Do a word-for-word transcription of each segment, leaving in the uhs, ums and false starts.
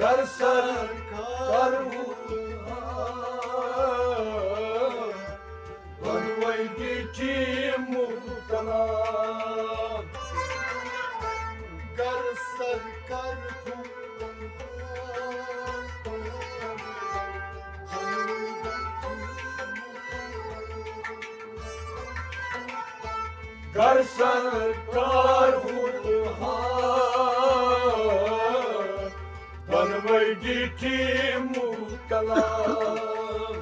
Kar sarar kar vurar, varmaydı ki muhtalan. Kar sarar kar vurar, kar sarar kar vurar. Varmaydı ki muhtalan.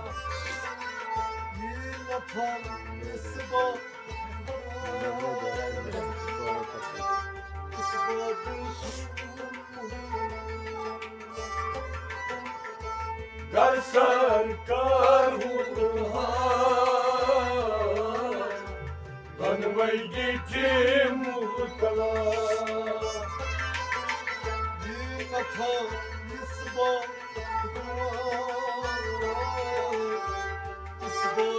Yine parası var, garsar kar hurhan. Varmaydı ki muhtalan. Yine İsbal İsbal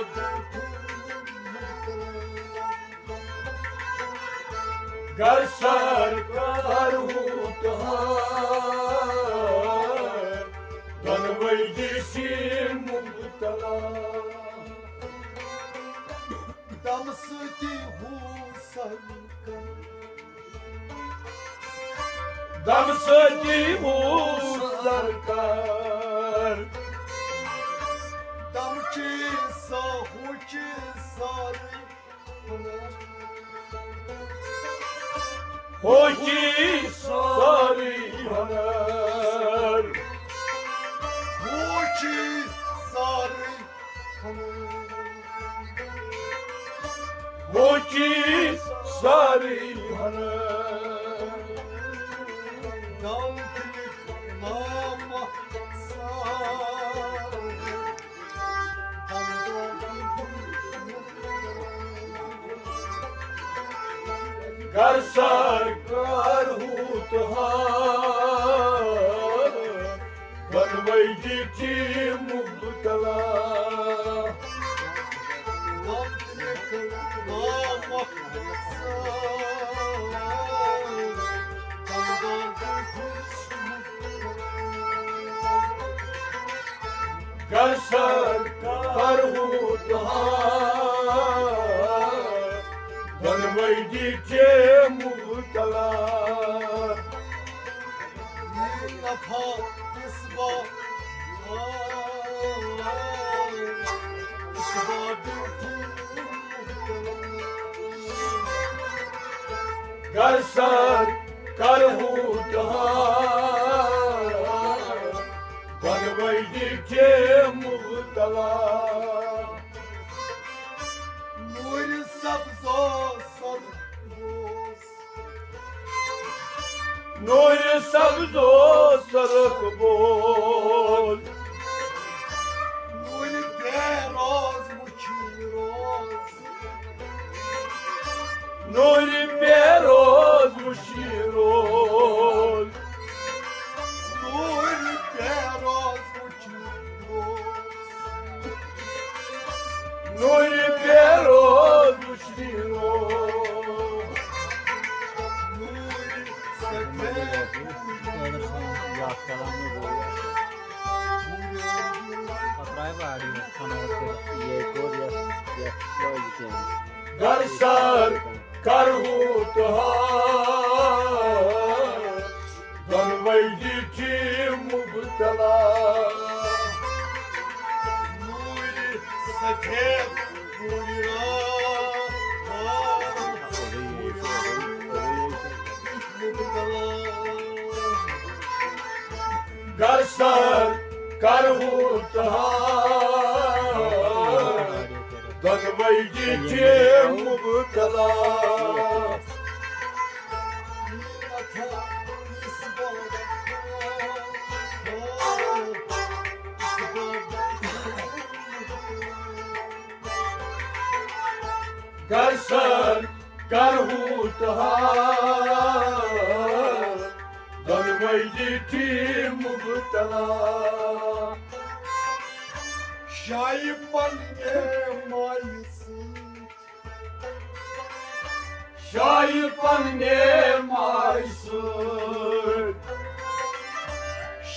Gar sarkar hutar Danvay dişi muhtala Damsı ki husarka Damsı ki husarka sarkar dam ki sahu ki sar hoki sari hanar hoki sari hanar hoki sari hanar dam Gar sarkar hutar, varmaydı ki muhtala. Gar sarkar hutar, varmaydı ki muhtalar. Yine parası var, garsar karhutar, varmaydı ki muhtalar. Nur sabzos Nuri sabzo sarık bol Nuri beraz bu kiraz Nuri beraz bu şirol Nuri beraz bu kiraz Nuri beraz bu şirol Garsar karhutar, danvaydı ki muhtala. Nuri sakep Gar sarkar hutar, danvaydı ki muhtala. Gar sarkar hutar, danvaydı ki muhtala. Şayip anne mayısı, şayip anne mayısı,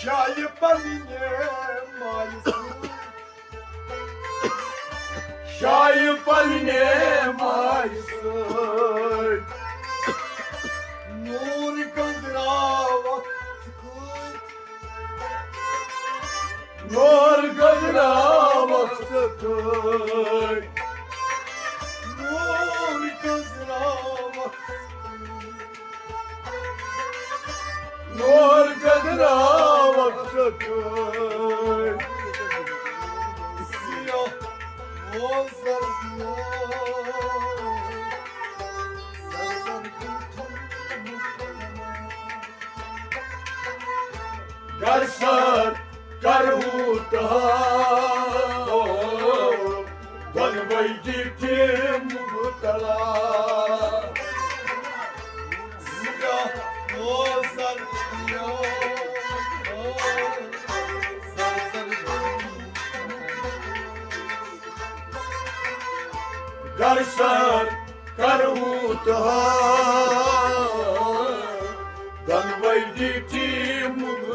чай поменяется, чай поменяется. Нури козрава, нури козрава, нури козрава, нури козрава. Сия возрастная. Garshar karuta, banvai jibte mutala. Zira mozar diya, garshar karuta, banvai jibte mutala. Mutala,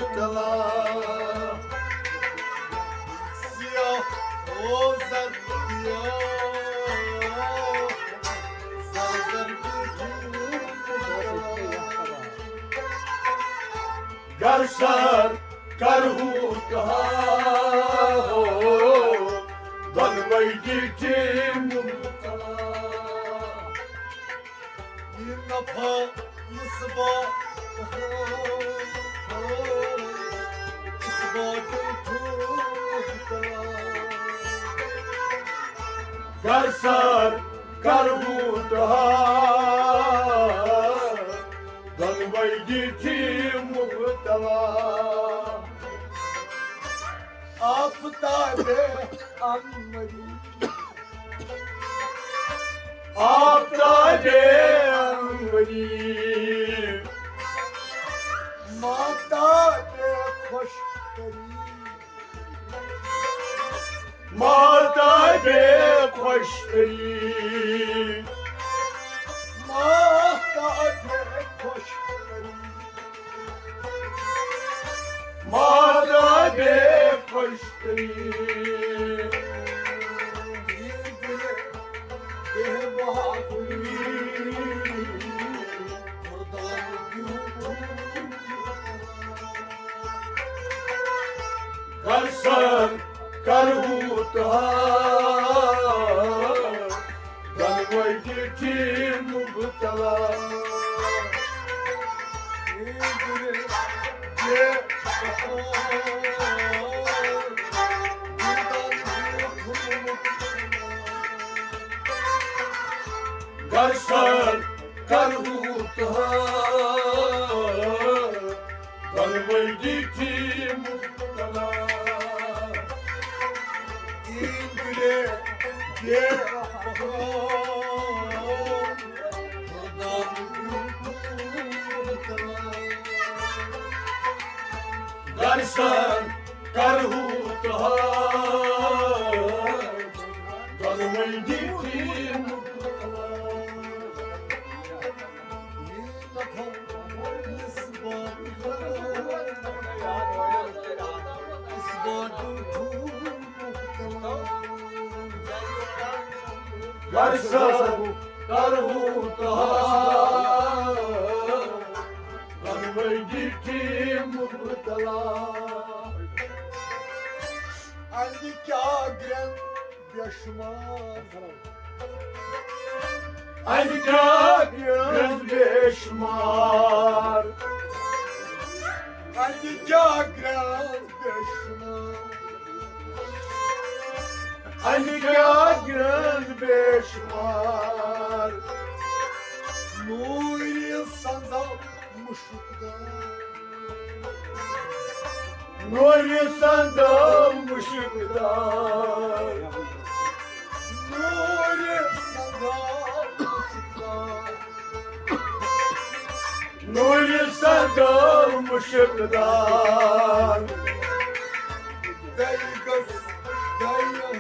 siya ozar diya, ozar diya. Garshar karhu kaha, danvai jite mutala. Yirnapa yisba. Garshar karuta, danvai jite mutala. Aaptabe anmari, aaptabe anmari. Mata ke khush kari. Mata be khush kari, mata be khush kari, mata be khush kari. Yeh baat koi murdan kyun garshar karuta, danvai jite mutala. Garshar karuta, danvai jite mutala. Garshar karuta, danvai jite mutala. Garshar karuta, danvai jite mutala. Andi kya gren beshmar, andi kya gren beshmar, andi kya gren beshmar. Andi kya gren beshmar, nuri sanda mushukda, nuri sanda mushukda, nuri sanda mushukda, nuri sanda mushukda. Daygas dayam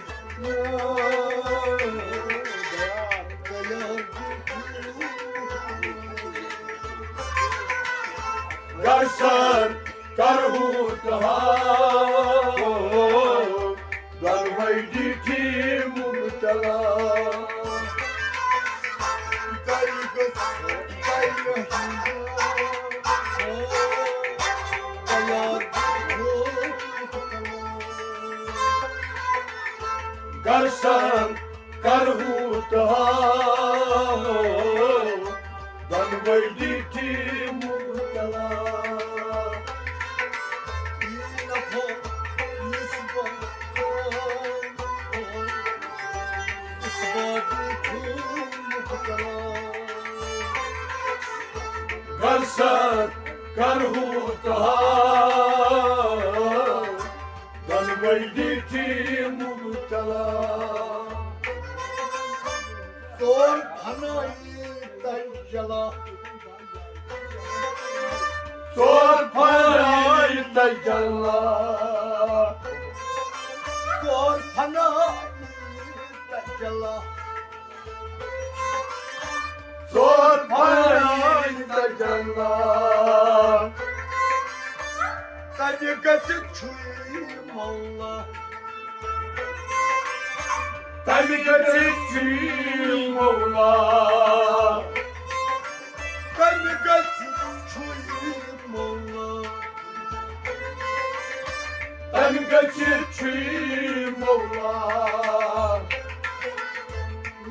garshar karuta, दर्शन करहु तहारो बनबै दीठी मुर्तला दर्शन करहु तहारो बनबै दीठी मुर्तला Sor panayı tajala, sor panayı tajala, sor panayı tajala, sor panayı tajala. Tajı kaçık çuyum Allah. Tajı kaçık çuyum. Mola, kanıkat çiğim mola, kanıkat çiğim mola,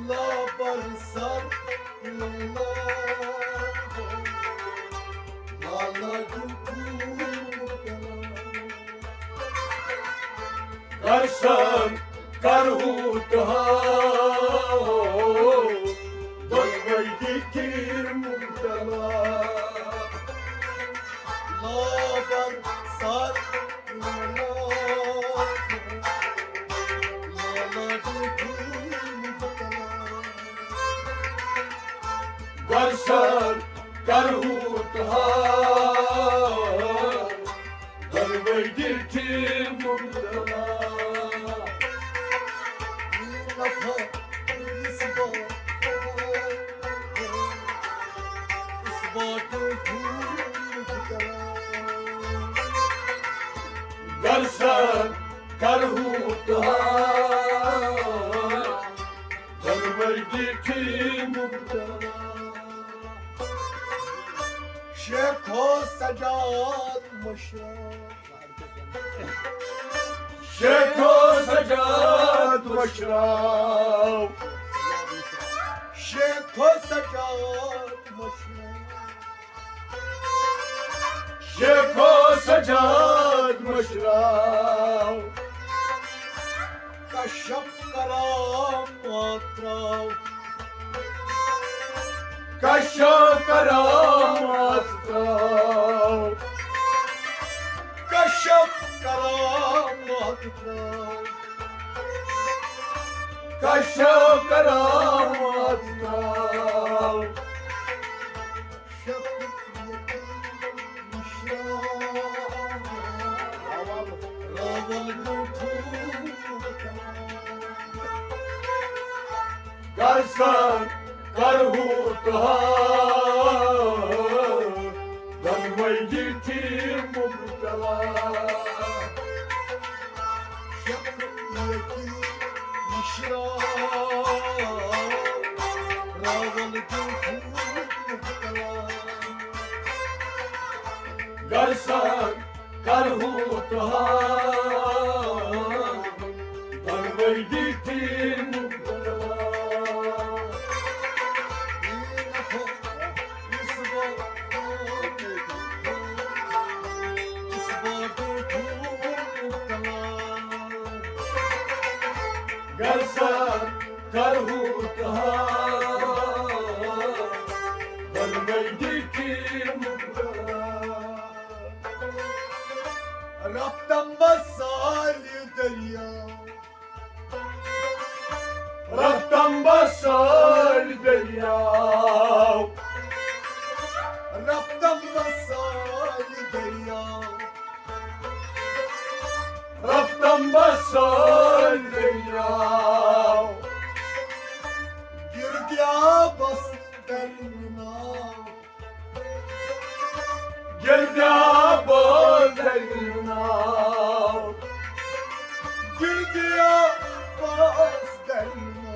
la barsar mola, la la kuku, karşan karhut ha. Darsan karhut ha, darvey dirti murdala. Darsan karhut ha, darvey dirti murdala. Şeko sajad müşrak, Şeko sajad müşrak, Şeko sajad müşrak, Şeko sajad müşrak, Kaşap karam matrav, Kaşap karam matrav. Kaşap karamat rav, Kaşap karamat rav, Şakiyeti müşrav, Raval kutu, Garsan karhut ha. Garsan karhut ha, darvey dirti murdala. Garsan karhut ha, darvey dirti murdala. Rab'dan basali derya, Rab'dan basali derya, Rab'dan basali derya, Rab'dan basali derya. Girdiya bas dermina, Girdiya bas dermina. Girdiya bas derya.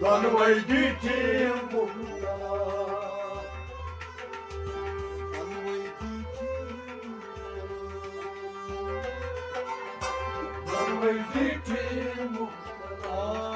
Dhanvai Diti Mukta.